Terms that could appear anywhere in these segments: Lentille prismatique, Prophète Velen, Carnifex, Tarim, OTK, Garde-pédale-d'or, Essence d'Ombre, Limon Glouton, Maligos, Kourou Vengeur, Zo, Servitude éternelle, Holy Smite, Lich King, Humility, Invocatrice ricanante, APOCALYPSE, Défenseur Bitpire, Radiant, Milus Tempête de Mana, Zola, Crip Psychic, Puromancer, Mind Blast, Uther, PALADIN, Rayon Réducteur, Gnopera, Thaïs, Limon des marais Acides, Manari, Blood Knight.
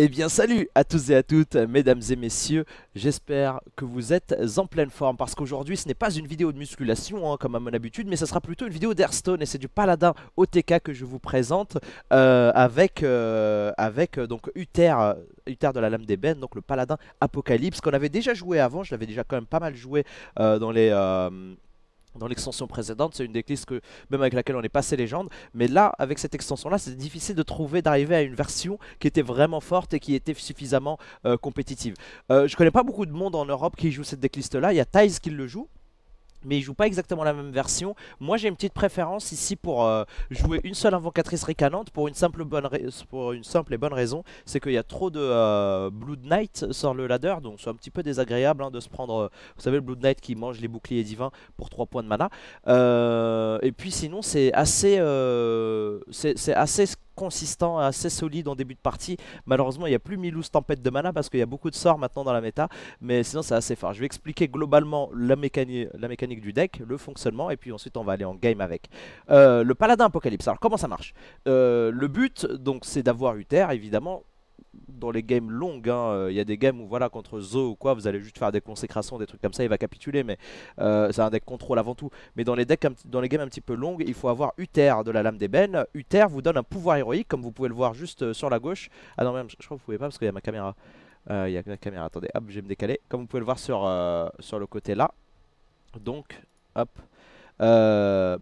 Eh bien salut à tous et à toutes, mesdames et messieurs, j'espère que vous êtes en pleine forme. Parce qu'aujourd'hui ce n'est pas une vidéo de musculation hein, comme à mon habitude, mais ça sera plutôt une vidéo d'Hearthstone. Et c'est du paladin OTK que je vous présente avec donc Uther de la lame d'ébène, donc le paladin Apocalypse qu'on avait déjà joué avant. Je l'avais déjà quand même pas mal joué dans l'extension précédente. C'est une des listes que même avec laquelle on est passé légende, mais là avec cette extension là c'est difficile de trouver, d'arriver à une version qui était vraiment forte et qui était suffisamment compétitive. Je connais pas beaucoup de monde en Europe qui joue cette decklist là. Il y a Thaïs qui le joue, mais il joue pas exactement la même version. Moi j'ai une petite préférence ici pour jouer une seule invocatrice ricanante pour une simple et bonne raison. C'est qu'il y a trop de Blood Knight sur le ladder, donc c'est un petit peu désagréable hein, de se prendre, vous savez le Blood Knight qui mange les boucliers divins pour 3 points de mana. Et puis sinon c'est assez consistant, assez solide en début de partie. Malheureusement il n'y a plus Milus Tempête de Mana parce qu'il y a beaucoup de sorts maintenant dans la méta, mais sinon c'est assez fort. Je vais expliquer globalement la mécanique du deck, le fonctionnement, et puis ensuite on va aller en game avec. Le paladin Apocalypse, alors comment ça marche? Le but donc c'est d'avoir Uther évidemment. Dans les games longues, hein, y a des games où voilà, contre Zo ou quoi, vous allez juste faire des consécrations, des trucs comme ça, il va capituler, mais c'est un deck contrôle avant tout. Mais dans les decks, dans les games un petit peu longues, il faut avoir Uther de la lame d'ébène. Uther vous donne un pouvoir héroïque, comme vous pouvez le voir juste sur la gauche. Ah non, même, je crois que vous pouvez pas parce qu'il y a ma caméra. Il y a ma caméra, attendez, hop, je vais me décaler. Comme vous pouvez le voir sur le côté là. Donc, hop.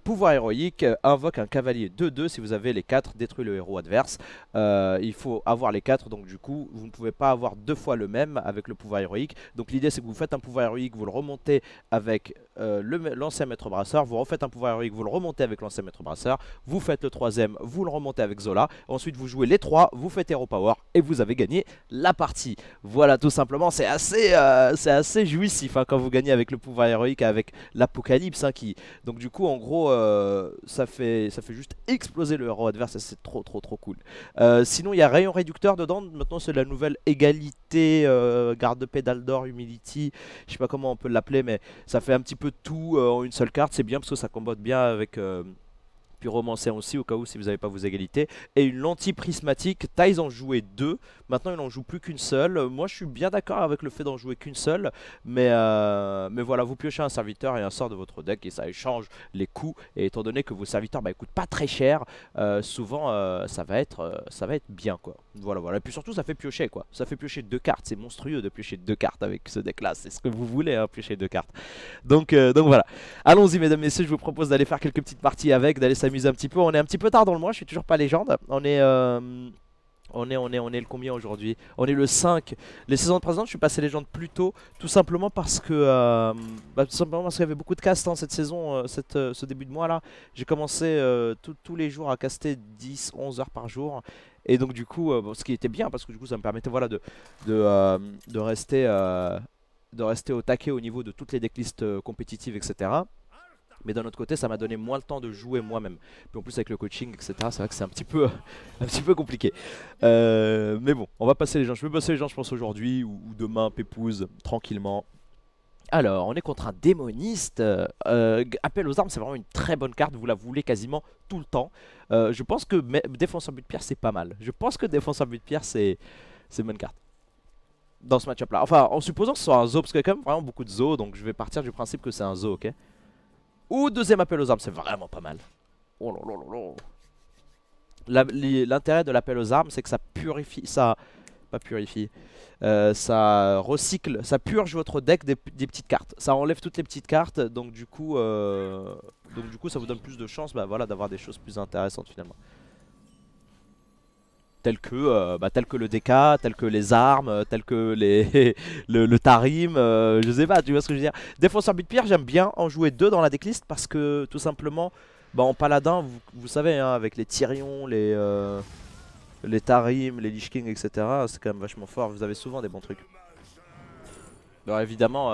Pouvoir héroïque, invoque un cavalier 2-2, si vous avez les 4, détruit le héros adverse. Il faut avoir les 4, donc du coup vous ne pouvez pas avoir deux fois le même avec le pouvoir héroïque. Donc l'idée c'est que vous faites un pouvoir héroïque, vous le remontez avec l'ancien maître brasseur, vous refaites un pouvoir héroïque, vous le remontez avec l'ancien maître brasseur, vous faites le troisième, vous le remontez avec Zola, ensuite vous jouez les 3, vous faites hero power et vous avez gagné la partie. Voilà, tout simplement. C'est assez jouissif hein, quand vous gagnez avec le pouvoir héroïque, avec l'Apocalypse hein, qui... Donc du coup en gros ça fait juste exploser le héros adverse et c'est trop cool. Sinon il y a Rayon Réducteur dedans, maintenant c'est la nouvelle égalité, Garde-pédale-d'or, Humility, je sais pas comment on peut l'appeler, mais ça fait un petit peu tout en une seule carte. C'est bien parce que ça combote bien avec... Puromancer aussi au cas où si vous n'avez pas vos égalités. Et une lentille prismatique, Thaïs en jouait 2, maintenant il n'en joue plus qu'une seule. Moi je suis bien d'accord avec le fait d'en jouer qu'une seule, mais voilà, vous piochez un serviteur et un sort de votre deck et ça échange les coûts. Et étant donné que vos serviteurs bah, coûtent pas très cher, souvent ça va être bien quoi. Voilà. Et puis surtout ça fait piocher quoi, ça fait piocher 2 cartes, c'est monstrueux de piocher 2 cartes avec ce deck là, c'est ce que vous voulez hein, piocher 2 cartes. Donc voilà, allons-y mesdames et messieurs, je vous propose d'aller faire quelques petites parties avec, d'aller s'amuse un petit peu. On est un petit peu tard dans le mois, je suis toujours pas légende. On est le combien aujourd'hui? On est le 5. Les saisons précédentes, je suis passé légende plus tôt, tout simplement parce que tout simplement parce qu'il y avait beaucoup de castes hein, cette saison, ce début de mois là. J'ai commencé tous les jours à caster 10-11 heures par jour. Et donc du coup, ce qui était bien parce que du coup ça me permettait voilà de rester au taquet au niveau de toutes les decklists compétitives, etc. Mais d'un autre côté ça m'a donné moins le temps de jouer moi-même. Puis en plus avec le coaching etc, c'est vrai que c'est un petit peu compliqué. Mais bon, on va passer les gens. Je vais passer les gens je pense aujourd'hui ou demain, pépouze, tranquillement. Alors on est contre un démoniste. Appel aux armes, c'est vraiment une très bonne carte, vous la voulez quasiment tout le temps. Je pense que Défenseur Bitpire c'est pas mal. Je pense que Défenseur Bitpire c'est une bonne carte dans ce match-up là. Enfin en supposant que ce soit un Zo, parce qu'il y a quand même vraiment beaucoup de Zo, donc je vais partir du principe que c'est un Zo, ok. Ou deuxième appel aux armes, c'est vraiment pas mal. Oh là là là là. L'intérêt de l'appel aux armes, c'est que ça purifie, ça recycle, ça purge votre deck des petites cartes. Ça enlève toutes les petites cartes, donc du coup ça vous donne plus de chance bah, voilà, d'avoir des choses plus intéressantes finalement. Tel que le DK, tel que les armes, tel que le Tarim, je sais pas, tu vois ce que je veux dire. Défenseur Bitpire, j'aime bien en jouer 2 dans la decklist parce que tout simplement, bah, en paladin, vous savez, hein, avec les Tyrion, les Tarim, les Lich King, etc. C'est quand même vachement fort, vous avez souvent des bons trucs. Alors évidemment,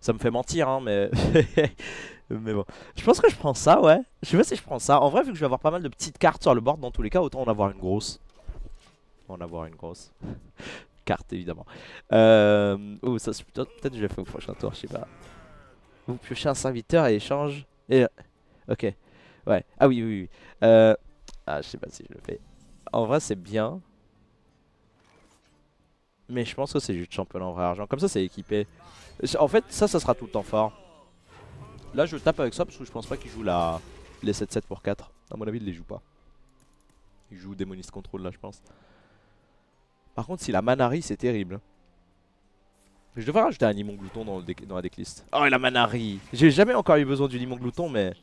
ça me fait mentir, hein, mais... Mais bon, je pense que je prends ça, ouais. Je sais pas si je prends ça. En vrai, vu que je vais avoir pas mal de petites cartes sur le board, dans tous les cas, autant en avoir une grosse. En avoir une grosse carte évidemment. Oh, ça c'est plutôt... Peut-être que je vais faire au prochain tour, je sais pas. Vous piochez un serviteur et échange. Et... Ok. Ouais. Ah oui, oui, oui. Ah, je sais pas si je le fais. En vrai, c'est bien. Mais je pense que c'est juste champion en vrai argent. Comme ça, c'est équipé. En fait, ça sera tout le temps fort. Là, je tape avec ça parce que je pense pas qu'il joue la... les 7-7 pour 4. À mon avis, il les joue pas. Il joue Démoniste Control là, je pense. Par contre, s'il a Manari, c'est terrible. Je devrais rajouter un Limon Glouton dans la decklist. Oh, il a Manari. J'ai jamais encore eu besoin du Limon Glouton, mais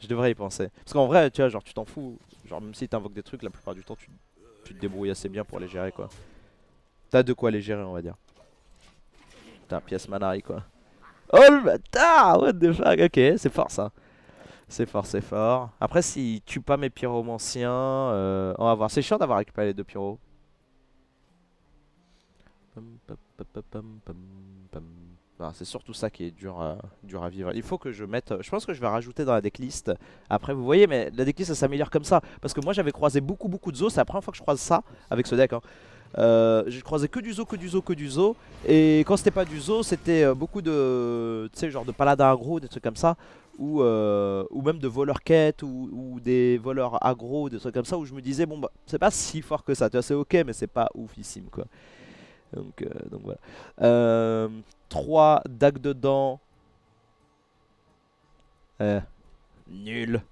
je devrais y penser. Parce qu'en vrai, tu vois, genre, tu t'en fous. Genre, même si t'invoques des trucs, la plupart du temps, tu te débrouilles assez bien pour les gérer, quoi. T'as de quoi les gérer, on va dire. Putain, pièce Manari, quoi. Oh le bâtard! What the fuck? Ok, c'est fort ça. C'est fort, c'est fort. Après, s'il tue pas mes pyromanciens, on va voir. C'est chiant d'avoir récupéré les deux pyros. Ah, c'est surtout ça qui est dur à vivre. Il faut que je mette... Je pense que je vais rajouter dans la decklist. Après, vous voyez, mais la decklist, ça s'améliore comme ça. Parce que moi, j'avais croisé beaucoup de Zo. C'est la première fois que je croise ça avec ce deck, hein. J'ai croisé que du Zo. Et quand c'était pas du Zo, c'était beaucoup de... Tu sais, genre de paladins aggro, des trucs comme ça. Ou même de voleurs quêtes ou des voleurs aggro, des trucs comme ça. Où je me disais, bon bah, c'est pas si fort que ça. Tu vois, c'est ok, mais c'est pas oufissime, quoi. Donc voilà. 3 dagues dedans. Nul.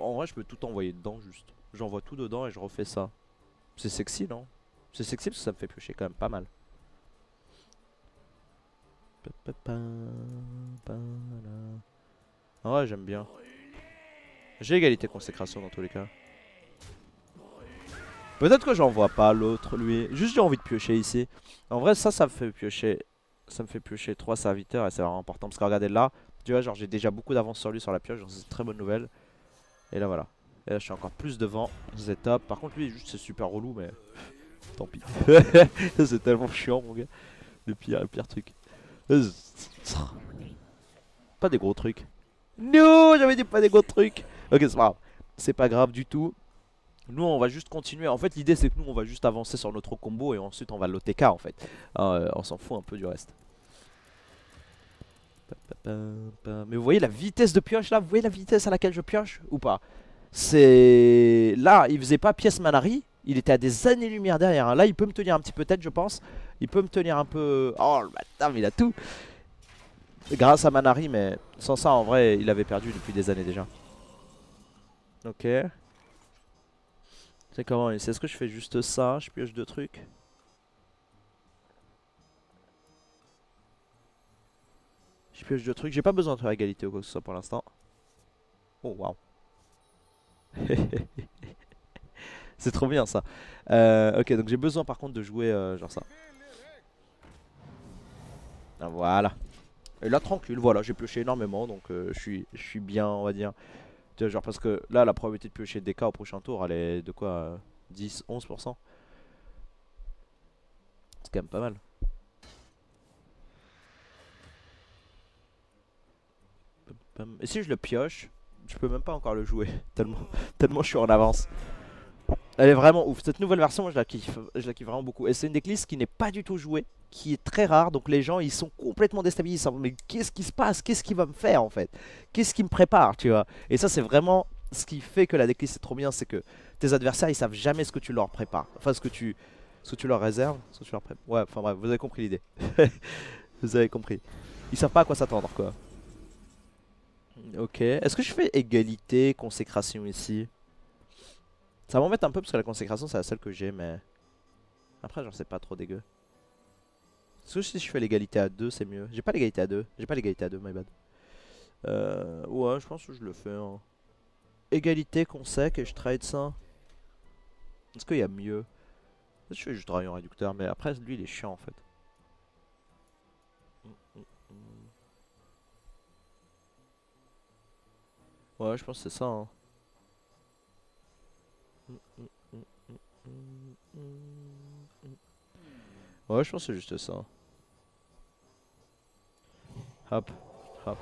En vrai, je peux tout envoyer dedans, juste. J'envoie tout dedans et je refais ça. C'est sexy, non? C'est sexy parce que ça me fait piocher quand même pas mal. Ah ouais, j'aime bien. J'ai égalité consécration dans tous les cas. Peut-être que j'envoie pas l'autre, lui. Juste j'ai envie de piocher ici. En vrai, ça me fait piocher. Ça me fait piocher 3 serviteurs et c'est vraiment important. Parce que regardez là, tu vois, genre j'ai déjà beaucoup d'avance sur lui sur la pioche. C'est une très bonne nouvelle. Et là voilà. Et là je suis encore plus devant, c'est top. Par contre lui juste c'est super relou mais tant pis. C'est tellement chiant mon gars. Le pire truc. Pas des gros trucs. Non, j'avais dit pas des gros trucs. Ok, c'est pas grave. C'est pas grave du tout. Nous on va juste continuer. En fait l'idée c'est que nous on va juste avancer sur notre combo et ensuite on va l'OTK en fait. On s'en fout un peu du reste. Mais vous voyez la vitesse de pioche là? Vous voyez la vitesse à laquelle je pioche ou pas? C'est... Là, il faisait pas pièce Manari. Il était à des années-lumière derrière. Là, il peut me tenir un petit peu tête, je pense. Il peut me tenir un peu... Oh, le matin, mais il a tout. Grâce à Manari, mais sans ça, en vrai, il avait perdu depuis des années déjà. Ok. C'est comment? Est-ce que je fais juste ça? Je pioche 2 trucs. Je pioche 2 trucs. J'ai pas besoin de faire égalité ou quoi que ce soit pour l'instant. Oh, waouh. C'est trop bien ça. Ok, donc j'ai besoin par contre de jouer genre ça. Ah, voilà. Et là tranquille, voilà, j'ai pioché énormément donc je suis bien on va dire. Tu vois, genre parce que là la probabilité de piocher DK au prochain tour elle est de quoi 10-11%. C'est quand même pas mal. Et si je le pioche? Je peux même pas encore le jouer, tellement je suis en avance. Elle est vraiment ouf. Cette nouvelle version, moi je la kiffe vraiment beaucoup. Et c'est une decklist qui n'est pas du tout jouée, qui est très rare. Donc les gens, ils sont complètement déstabilisés. Mais qu'est-ce qui se passe? Qu'est-ce qu'il va me faire en fait? Qu'est-ce qui me prépare, tu vois? Et ça, c'est vraiment ce qui fait que la decklist est trop bien. C'est que tes adversaires, ils savent jamais ce que tu leur prépares. Enfin, ce que tu leur réserves, ce que tu leur prépares. Ouais, enfin bref, vous avez compris l'idée. Vous avez compris. Ils savent pas à quoi s'attendre, quoi. Ok, est-ce que je fais égalité, consécration ici? Ça m'embête un peu parce que la consécration c'est la seule que j'ai mais... Après j'en sais pas trop dégueu. Est-ce que si je fais l'égalité à 2 c'est mieux? J'ai pas l'égalité à 2, j'ai pas l'égalité à 2, my bad. Ouais je pense que je le fais hein. Égalité, consec et je trade ça. Est-ce qu'il y a mieux? Je fais juste Rayon Réducteur mais après lui il est chiant en fait. Ouais, je pense que c'est ça. Hein. Ouais, je pense que c'est juste ça. Hop, hop.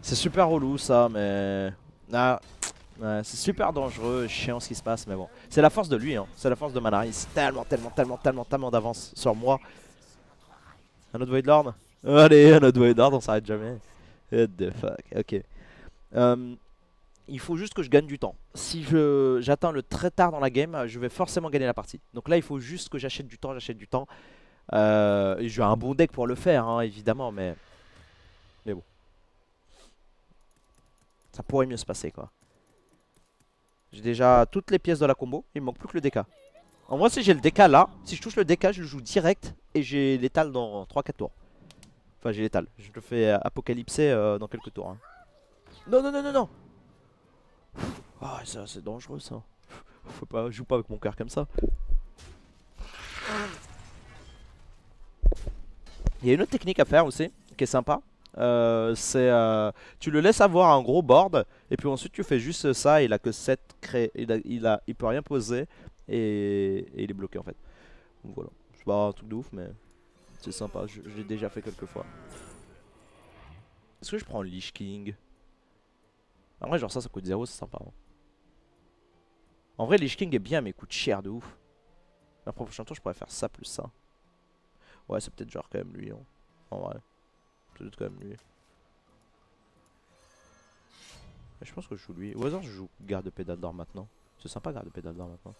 C'est super relou ça, mais... Ah, ouais, c'est super dangereux, chiant ce qui se passe, mais bon. C'est la force de lui, hein. C'est la force de Manari. C'est tellement d'avance sur moi. Un autre Void Lord? Allez, un autre Void Lord, on s'arrête jamais. What the fuck, ok. il faut juste que je gagne du temps. Si j'atteins le très tard dans la game, je vais forcément gagner la partie. Donc là il faut juste que j'achète du temps, j'ai un bon deck pour le faire hein, évidemment, mais bon. Ça pourrait mieux se passer quoi. J'ai déjà toutes les pièces de la combo, il me manque plus que le DK. En vrai si j'ai le DK là, si je touche le DK je le joue direct et j'ai l'étale dans 3-4 tours. Enfin j'ai l'étale, je le fais apocalypser dans quelques tours hein. Non non non non non. Ah oh, ça c'est dangereux ça. Faut pas, je joue pas avec mon cœur comme ça. Il y a une autre technique à faire aussi, qui est sympa. Tu le laisses avoir un gros board, et puis ensuite tu fais juste ça, il a que 7 créés, il peut rien poser, et il est bloqué en fait. Donc voilà, c'est pas un truc de ouf, mais c'est sympa, je l'ai déjà fait quelques fois. Est-ce que je prends Lich King? En vrai genre ça coûte 0, c'est sympa. Hein. En vrai Lich King est bien, mais il coûte cher de ouf. La prochaine tour je pourrais faire ça plus ça. Ouais c'est peut-être genre quand même lui hein. En vrai c'est peut-être quand même lui, mais je pense que je joue lui. Au hasard je joue Garde-pédale-d'or maintenant. C'est sympa Garde-pédale-d'or maintenant.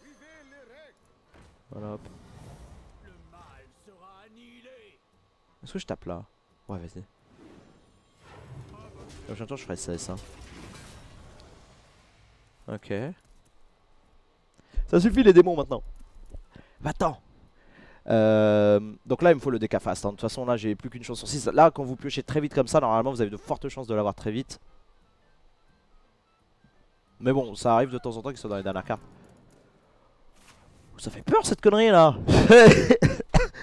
Voilà hop. Est-ce que je tape là? Ouais vas-y. La prochaine tour je ferai ça et ça. Ok. Ça suffit les démons maintenant. Va-t'en. Donc là il me faut le DK fast hein. De toute façon là j'ai plus qu'une chance sur 6. Là quand vous piochez très vite comme ça, normalement vous avez de fortes chances de l'avoir très vite. Mais bon ça arrive de temps en temps qu'ils soient dans les dernières cartes. Ça fait peur cette connerie là.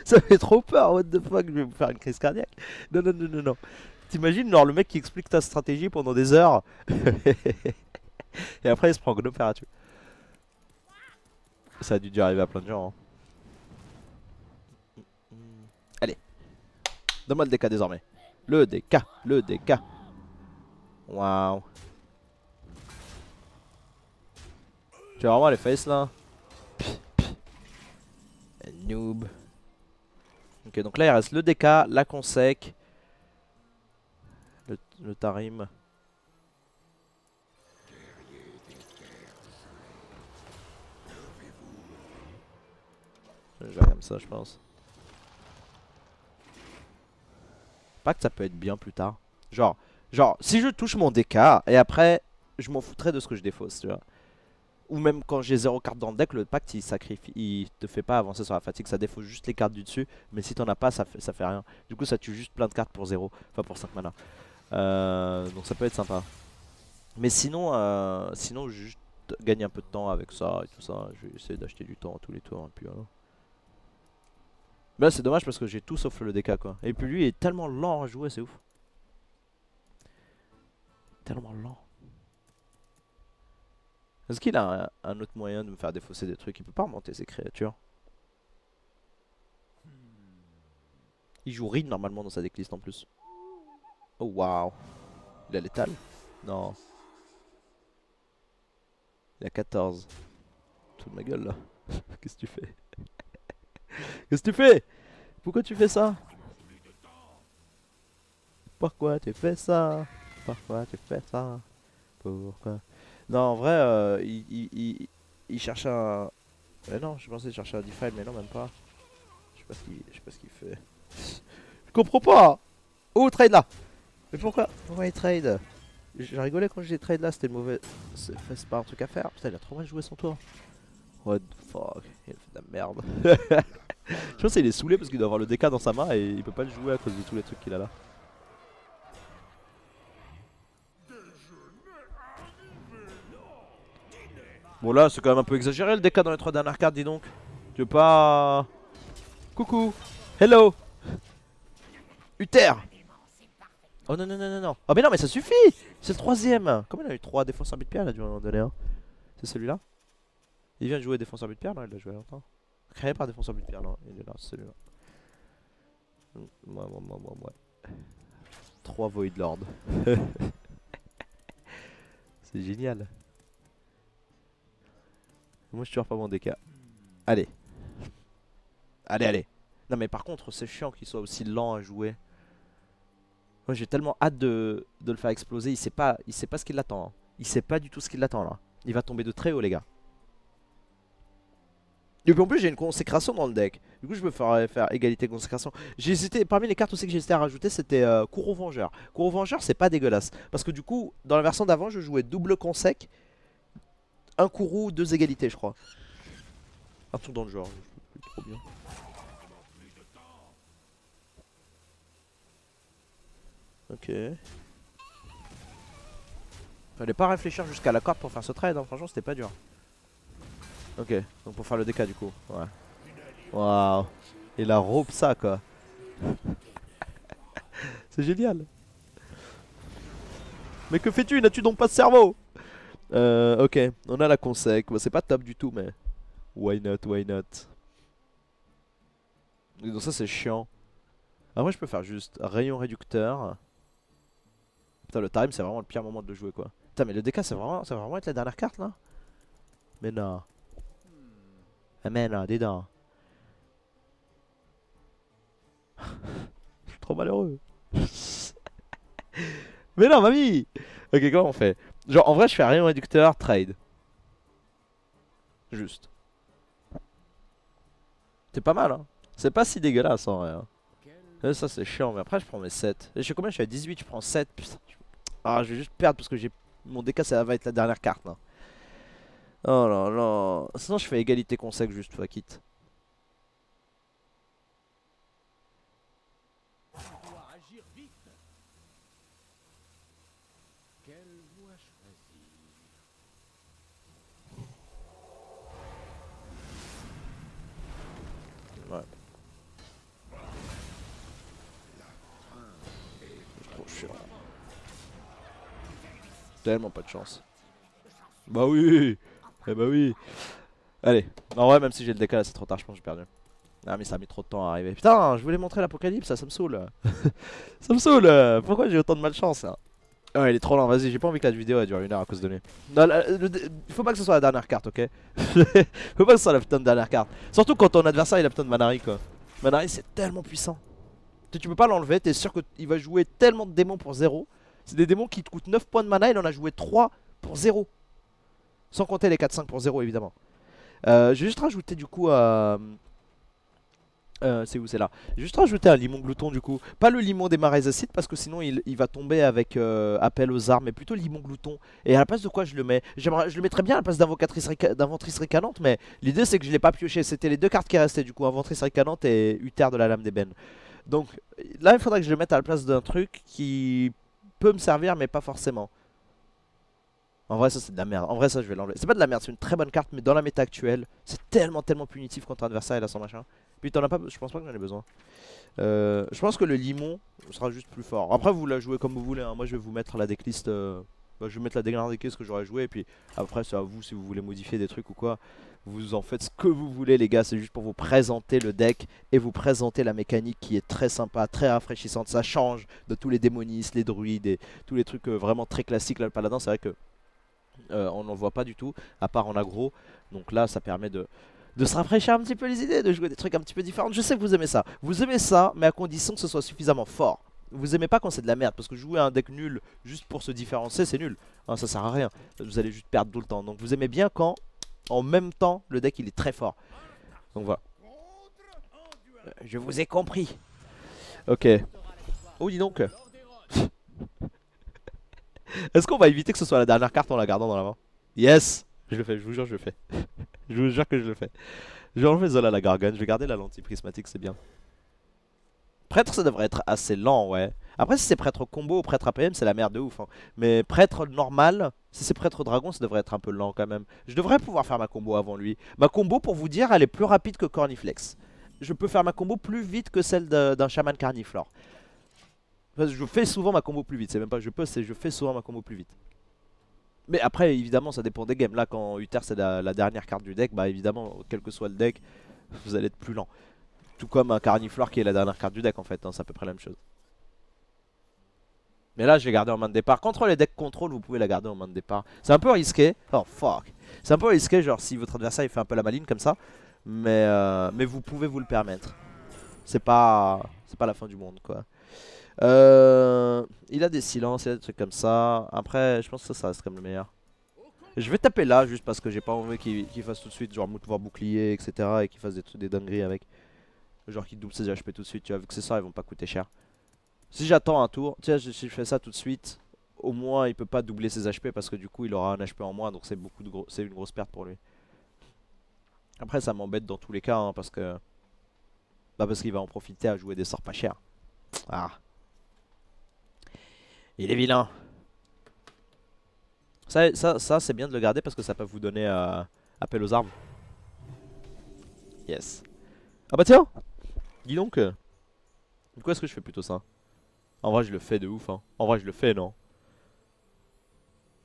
Ça fait trop peur. What the fuck, je vais me faire une crise cardiaque. Non non non non non. T'imagines genre le mec qui explique ta stratégie pendant des heures. Et après il se prend Gnopera dessus. Ça a dû déjà arriver à plein de gens hein. Allez, donne-moi le DK désormais. Le DK, le DK. Waouh. Tu vois vraiment les faces là? Noob. Ok, donc là il reste le DK, la consec, le Tarim. Je vais faire comme ça je pense. Pas que ça peut être bien plus tard. Genre si je touche mon DK et après je m'en foutrais de ce que je défausse, tu vois. Ou même quand j'ai 0 carte dans le deck, le pacte il sacrifie, il te fait pas avancer sur la fatigue, ça défausse juste les cartes du dessus. Mais si t'en as pas ça fait rien. Du coup ça tue juste plein de cartes pour 0, enfin pour 5 mana. Donc ça peut être sympa. Mais sinon, sinon juste gagne un peu de temps avec ça et tout ça. Je vais essayer d'acheter du temps tous les tours et puis voilà. Mais là c'est dommage parce que j'ai tout sauf le DK quoi. Et puis lui il est tellement lent à jouer, c'est ouf. Tellement lent. Est-ce qu'il a un autre moyen de me faire défausser des trucs? Il peut pas remonter ses créatures. Il joue Reed normalement dans sa decklist en plus. Oh waouh. Il a l'étale? Non. Il a 14. Tout de ma gueule là. Qu'est-ce que tu fais? Qu'est-ce que tu fais? Pourquoi tu fais ça? Pourquoi tu fais ça? Pourquoi tu fais ça? Pourquoi? Non en vrai il cherche un... Mais non je pensais chercher un defile mais non même pas. Je sais pas ce qu'il fait. Je comprends pas. Oh trade là. Mais pourquoi il trade? J'ai rigolé quand je l'ai trade là, c'était le mauvais... C'est pas un truc à faire. Putain il a trop mal joué son tour. What the fuck, il a fait de la merde. Je pense qu'il est saoulé parce qu'il doit avoir le DK dans sa main et il peut pas le jouer à cause de tous les trucs qu'il a là. Bon là c'est quand même un peu exagéré le DK dans les 3 dernières cartes dis donc. Tu veux pas... Coucou. Hello Uther. Oh non non non non non. Oh mais non mais ça suffit. C'est le troisième. Comment il a eu 3 défenseurs Bitpire? Il a dû en donner un. C'est celui-là. Il vient de jouer Défenseur Bitpire, non? Il l'a joué longtemps. Créé par Défenseur Bitpire, non? Il est là, c'est celui-là. Ouais. 3 Void Lord. C'est génial. Moi je tue pas mon DK. Allez. Allez, allez. Non mais par contre, c'est chiant qu'il soit aussi lent à jouer. Moi j'ai tellement hâte de le faire exploser. Il sait pas ce qu'il l'attend. Hein. il sait pas du tout ce qui l'attend là. Il va tomber de très haut les gars. Et puis en plus j'ai une consécration dans le deck. Du coup je peux faire égalité consécration. J'ai hésité, parmi les cartes aussi que j'ai hésité à rajouter c'était Kourou Vengeur. Kourou Vengeur c'est pas dégueulasse. Parce que du coup dans la version d'avant je jouais double consec. Un Kourou, deux égalités je crois. Un truc dans le genre. Trop bien. Ok. Fallait pas réfléchir jusqu'à la corde pour faire ce trade, hein. Franchement c'était pas dur. Ok, donc pour faire le DK du coup, ouais. Waouh, il a robe ça quoi. C'est génial. Mais que fais-tu? N'as-tu donc pas de cerveau? Ok, on a la consec, bon, c'est pas top du tout mais... Why not, why not? Et donc ça c'est chiant. Ah moi je peux faire juste rayon réducteur. Putain le Tarim c'est vraiment le pire moment de le jouer quoi. Putain mais le DK c'est vraiment... ça va vraiment être la dernière carte là? Mais non. Ah mais non, dis donc. Je suis trop malheureux. Mais non mamie. Ok comment on fait? Genre en vrai je fais rayon réducteur, trade. Juste. C'est pas mal hein. C'est pas si dégueulasse en vrai hein. Ça c'est chiant mais après je prends mes 7. Je sais combien je suis à 18, je prends 7. Putain, ah je vais juste perdre parce que j'ai mon DK ça va être la dernière carte là. Oh là là. Sinon je fais égalité conseil juste, fuck it. Ouais. C'est trop chiant. Tellement pas de chance. Bah oui. Eh bah oui. Allez, en vrai même si j'ai le décalage c'est trop tard, je pense que j'ai perdu. Ah mais ça a mis trop de temps à arriver. Putain je voulais montrer l'apocalypse, ça me saoule. Ça me saoule. Pourquoi j'ai autant de malchance là? Ouais il est trop lent, vas-y j'ai pas envie que la vidéo elle dure une heure à cause de lui. Non, faut pas que ce soit la dernière carte ok. Faut pas que ce soit la putain de dernière carte. Surtout quand ton adversaire il a putain de Manari quoi. Manari c'est tellement puissant. Tu peux pas l'enlever, t'es sûr qu'il va jouer tellement de démons pour 0. C'est des démons qui te coûtent 9 points de mana, il en a joué 3 pour 0. Sans compter les 4-5 pour 0 évidemment. J'ai juste rajouté du coup c'est où c'est là. J'ai juste rajouté un limon glouton du coup. Pas le limon des marais acides parce que sinon il va tomber avec appel aux armes. Mais plutôt limon glouton. Et à la place de quoi je le mets? Je le mettrais bien à la place d'invocatrice ricanante. Mais l'idée c'est que je l'ai pas pioché. C'était les deux cartes qui restaient du coup. Inventrice ricanante et Uther de la lame d'ébène. Donc là il faudrait que je le mette à la place d'un truc qui peut me servir mais pas forcément. En vrai ça c'est de la merde, en vrai ça je vais l'enlever. C'est pas de la merde, c'est une très bonne carte mais dans la méta actuelle c'est tellement punitif contre l'adversaire et là sans machin. Puis t'en as pas, je pense pas que j'en ai besoin. Je pense que le limon sera juste plus fort. Après vous la jouez comme vous voulez hein. Moi je vais vous mettre la decklist je vais mettre la dernière decklist que j'aurais joué. Et puis après c'est à vous si vous voulez modifier des trucs ou quoi. Vous en faites ce que vous voulez les gars. C'est juste pour vous présenter le deck et vous présenter la mécanique qui est très sympa, très rafraîchissante. Ça change de tous les démonistes, les druides et tous les trucs vraiment très classiques. Là le paladin c'est vrai que on n'en voit pas du tout, à part en aggro. Donc là ça permet de se rafraîchir un petit peu les idées, de jouer des trucs un petit peu différents. Je sais que vous aimez ça, mais à condition que ce soit suffisamment fort. Vous aimez pas quand c'est de la merde, parce que jouer un deck nul juste pour se différencier c'est nul hein, ça sert à rien, vous allez juste perdre tout le temps. Donc vous aimez bien quand, en même temps, le deck il est très fort. Donc voilà. Je vous ai compris. Ok. Oh dis donc. Est-ce qu'on va éviter que ce soit la dernière carte en la gardant dans la main? Yes! Je le fais, je vous jure, je le fais. Je vous jure que je le fais. Je vais enlever Zola la gargane, je vais garder la lentille prismatique, c'est bien. Prêtre, ça devrait être assez lent, ouais. Après, si c'est prêtre combo ou prêtre APM, c'est la merde de ouf. Hein. Mais prêtre normal, si c'est prêtre dragon, ça devrait être un peu lent quand même. Je devrais pouvoir faire ma combo avant lui. Ma combo, pour vous dire, elle est plus rapide que Carnifex. Je peux faire ma combo plus vite que celle d'un chaman carniflore. Je fais souvent ma combo plus vite, c'est même pas je peux, c'est je fais souvent ma combo plus vite. Mais après évidemment ça dépend des games, là quand Uther c'est la dernière carte du deck, bah évidemment quel que soit le deck, vous allez être plus lent. Tout comme un Carniflore qui est la dernière carte du deck en fait, hein, c'est à peu près la même chose. Mais là je vais garder en main de départ, contre les decks contrôle vous pouvez la garder en main de départ. C'est un peu risqué, oh fuck, c'est un peu risqué genre si votre adversaire il fait un peu la maline comme ça, mais vous pouvez vous le permettre. C'est pas la fin du monde quoi. Il a des silences, il a des trucs comme ça. Après, je pense que ça reste quand même le meilleur. Je vais taper là juste parce que j'ai pas envie qu'il fasse tout de suite genre mouvoir bouclier etc. et qu'il fasse des dingueries avec. Genre qu'il double ses HP tout de suite, tu vois, vu que c'est ça ils vont pas coûter cher. Si j'attends un tour, tu sais, si je fais ça tout de suite, au moins il peut pas doubler ses HP parce que du coup il aura un HP en moins, donc c'est une grosse perte pour lui. Après ça m'embête dans tous les cas hein, parce que bah parce qu'il va en profiter à jouer des sorts pas chers. Ah. Il est vilain. Ça c'est bien de le garder parce que ça peut vous donner appel aux armes. Yes. Ah bah tiens, dis donc. Du coup est-ce que je fais plutôt ça? En vrai je le fais de ouf hein. En vrai je le fais non.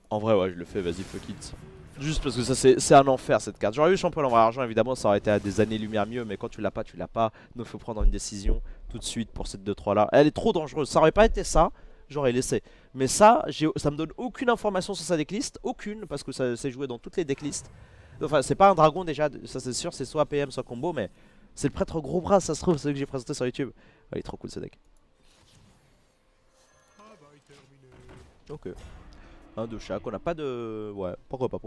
En vrai ouais je le fais, vas-y fuck it. Juste parce que ça c'est un enfer cette carte. J'aurais eu champion en vrai argent évidemment, ça aurait été à des années lumière mieux. Mais quand tu l'as pas, tu l'as pas. Donc faut prendre une décision tout de suite pour cette 2-3 là. Elle est trop dangereuse, ça aurait pas été ça, j'aurais laissé. Mais ça, ça me donne aucune information sur sa decklist. Aucune, parce que ça s'est joué dans toutes les decklists. Enfin c'est pas un dragon déjà, ça c'est sûr, c'est soit PM soit combo. Mais c'est le prêtre gros bras ça se trouve, celui que j'ai présenté sur YouTube. Ouais, il est trop cool ce deck. Ok. Un de chaque, on n'a pas de... Ouais, pourquoi pas,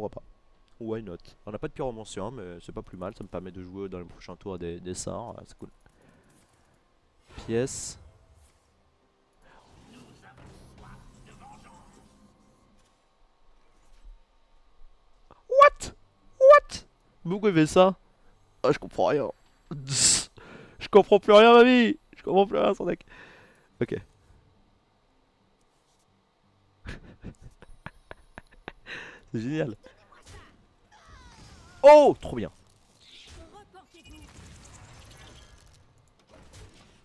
why not. On n'a pas de Puromancer, hein, mais c'est pas plus mal, ça me permet de jouer dans les prochains tours des sorts, ouais, c'est cool. Pièce. What? Pourquoi il fait ça? Ah, je comprends rien. Je comprends plus rien, mamie. Je comprends plus rien, son deck. Ok. C'est génial. Oh, trop bien.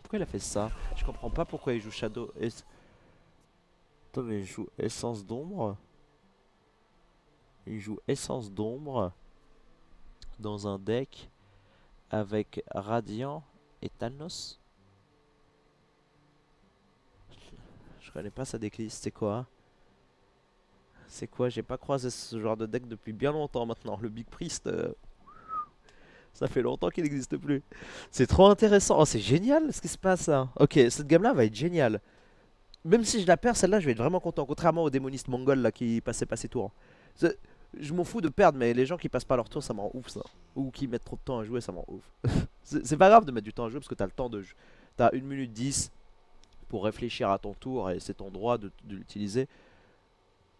Pourquoi il a fait ça? Je comprends pas pourquoi il joue Shadow. Attends, mais il joue Essence d'Ombre. Il joue Essence d'Ombre dans un deck avec Radiant et Thalnos. Je connais pas sa decklist, c'est quoi hein? C'est quoi? J'ai pas croisé ce genre de deck depuis bien longtemps maintenant. Le Big Priest, ça fait longtemps qu'il n'existe plus. C'est trop intéressant. Oh, c'est génial ce qui se passe là. Ok, cette gamme là va être géniale. Même si je la perds, celle-là, je vais être vraiment content. Contrairement aux démonistes mongols là qui passaient pas ses tours. Je m'en fous de perdre, mais les gens qui passent pas leur tour, ça m'en ouf ça. Ou qui mettent trop de temps à jouer, ça m'en ouf. C'est pas grave de mettre du temps à jouer parce que t'as le temps de... T'as 1 minute 10 pour réfléchir à ton tour et c'est ton droit de l'utiliser.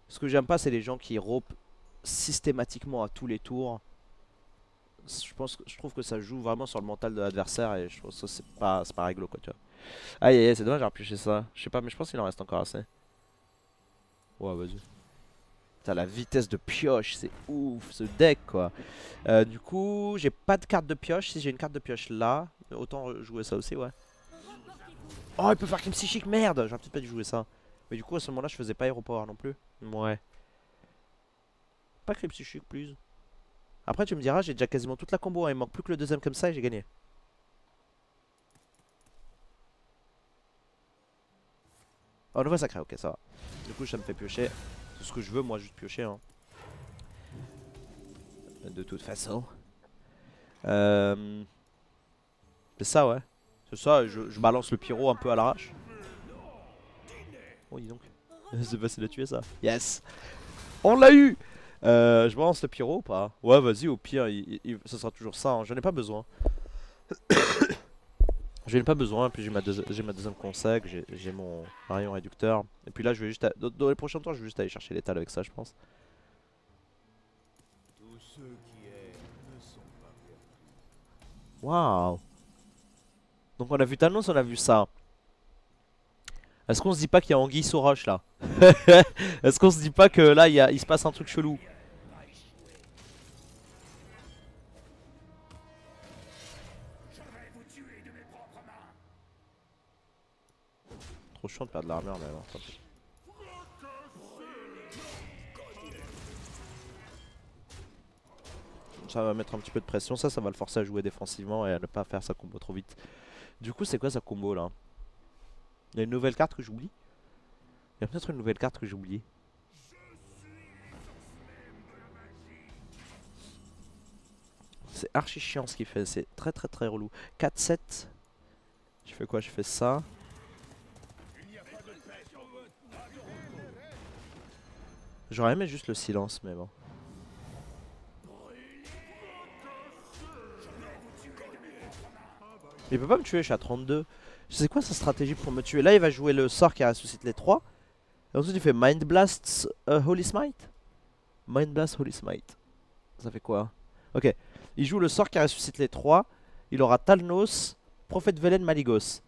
Ce que j'aime pas c'est les gens qui ropent systématiquement à tous les tours. Je trouve que ça joue vraiment sur le mental de l'adversaire et je pense que c'est pas réglo quoi tu vois. Aïe aïe aïe, c'est dommage j'ai repêché ça. Je sais pas mais je pense qu'il en reste encore assez. Ouais vas-y. T'as la vitesse de pioche, c'est ouf ce deck quoi. Du coup j'ai pas de carte de pioche, si j'ai une carte de pioche là, autant jouer ça aussi ouais. Oh il peut faire Crip Psychic, merde, j'aurais peut-être pas dû jouer ça. Mais du coup à ce moment là je faisais pas Hero Power non plus. Ouais. Pas Crip Psychic plus. Après tu me diras j'ai déjà quasiment toute la combo hein. Il manque plus que le deuxième comme ça et j'ai gagné. Oh nouveau sacré, ok ça va. Du coup ça me fait piocher. C'est ce que je veux moi, juste piocher hein. De toute façon c'est ça ouais. C'est ça, je balance le pyro un peu à l'arrache. Oh dis donc, c'est facile à tuer ça. Yes, on l'a eu. Je balance le pyro ou pas? Ouais vas-y au pire, ça sera toujours ça hein. J'en ai pas besoin. J'en ai pas besoin, puis j'ai ma deuxième consec, j'ai mon rayon réducteur. Et puis là je vais juste, dans les prochains tours je vais juste aller chercher l'étal avec ça je pense. Waouh. Donc on a vu Thanos, on a vu ça. Est-ce qu'on se dit pas qu'il y a anguille sous roche là? Est-ce qu'on se dit pas que là il se passe un truc chelou? Trop chiant de perdre l'armure mais alors tant pis. Ça va mettre un petit peu de pression, ça va le forcer à jouer défensivement et à ne pas faire sa combo trop vite. Du coup c'est quoi sa combo là? Il y a une nouvelle carte que j'oublie. Il y a peut-être une nouvelle carte que j'ai oubliée. C'est archi chiant ce qu'il fait, c'est très relou. 4-7. Je fais quoi? Je fais ça. J'aurais aimé juste le silence mais bon. Il peut pas me tuer, je suis à 32. C'est quoi sa stratégie pour me tuer? Là il va jouer le sort qui ressuscite les 3. Et ensuite il fait Mind Blast, Holy Smite. Mind Blast, Holy Smite. Ça fait quoi? Ok. Il joue le sort qui ressuscite les 3. Il aura Thalnos, Prophète Velen, Maligos.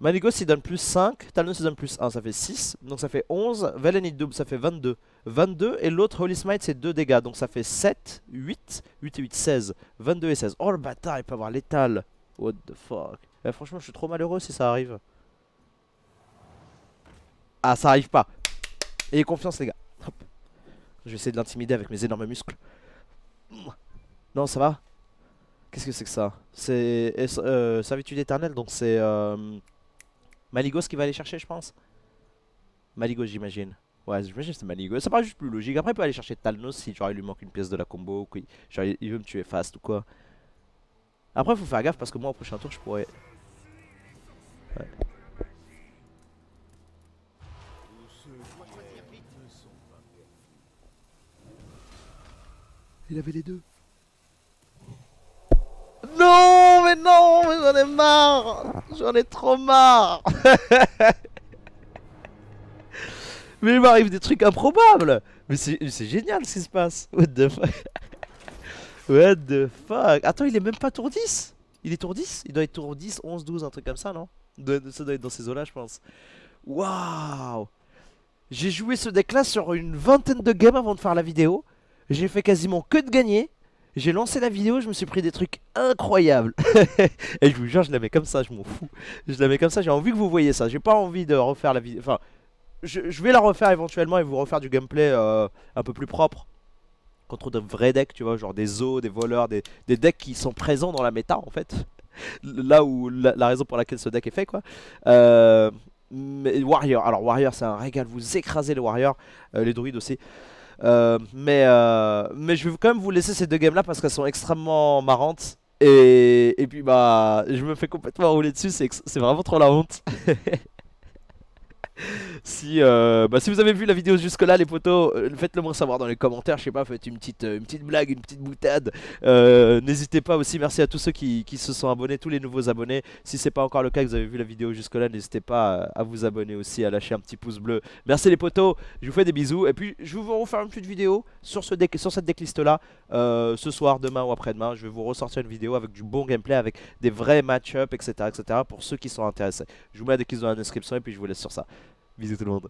Maligos il donne plus 5, Thalnos il donne plus 1, ça fait 6, donc ça fait 11, Velen il double, ça fait 22. 22 et l'autre Holy Smite c'est 2 dégâts, donc ça fait 7, 8, 8 et 8, 16, 22 et 16. Oh le bâtard, il peut avoir l'étal. What the fuck. Eh, franchement je suis trop malheureux si ça arrive. Ah ça arrive pas. Ayez confiance les gars. Hop. Je vais essayer de l'intimider avec mes énormes muscles. Non ça va. Qu'est-ce que c'est que ça? C'est Servitude éternelle, donc c'est... Maligos qui va aller chercher je pense. Maligos j'imagine. Ouais j'imagine c'est Maligos. Ça paraît juste plus logique. Après il peut aller chercher Thalnos si genre il lui manque une pièce de la combo. Ou genre il veut me tuer fast ou quoi. Après faut faire gaffe parce que moi au prochain tour je pourrais... Ouais. Il avait les deux. Non mais non, mais j'en ai marre. J'en ai trop marre. Mais il m'arrive des trucs improbables. Mais c'est génial ce qui se passe. What the fuck. What the fuck. Attends, il est même pas tour 10. Il est tour 10. Il doit être tour 10, 11, 12, un truc comme ça non? Ça doit être dans ces eaux là je pense. Waouh. J'ai joué ce deck là sur une vingtaine de games avant de faire la vidéo. J'ai fait quasiment que de gagner. J'ai lancé la vidéo, je me suis pris des trucs incroyables. Et je vous jure, je la mets comme ça, je m'en fous. Je la mets comme ça, j'ai envie que vous voyez ça. J'ai pas envie de refaire la vidéo. Enfin, je vais la refaire éventuellement et vous refaire du gameplay un peu plus propre. Contre de vrais decks, tu vois, genre des Zo, des voleurs, des decks qui sont présents dans la méta en fait. Là où la raison pour laquelle ce deck est fait quoi. Mais Warrior, alors Warrior c'est un régal, vous écrasez les Warriors, les druides aussi. Mais je vais quand même vous laisser ces deux games là parce qu'elles sont extrêmement marrantes et puis bah je me fais complètement rouler dessus, c'est vraiment trop la honte. Si vous avez vu la vidéo jusque là les potos, faites-le moi savoir dans les commentaires, je sais pas, faites une petite blague, une petite boutade. N'hésitez pas aussi, merci à tous ceux qui se sont abonnés, tous les nouveaux abonnés. Si c'est pas encore le cas que vous avez vu la vidéo jusque là, n'hésitez pas à vous abonner aussi, à lâcher un petit pouce bleu. Merci les potos, je vous fais des bisous. Et puis je vais vous refaire une petite vidéo sur cette decklist là, ce soir, demain ou après-demain. Je vais vous ressortir une vidéo avec du bon gameplay, avec des vrais match-up, etc., etc. pour ceux qui sont intéressés. Je vous mets la decklist dans la description et puis je vous laisse sur ça. Bisous tout le monde.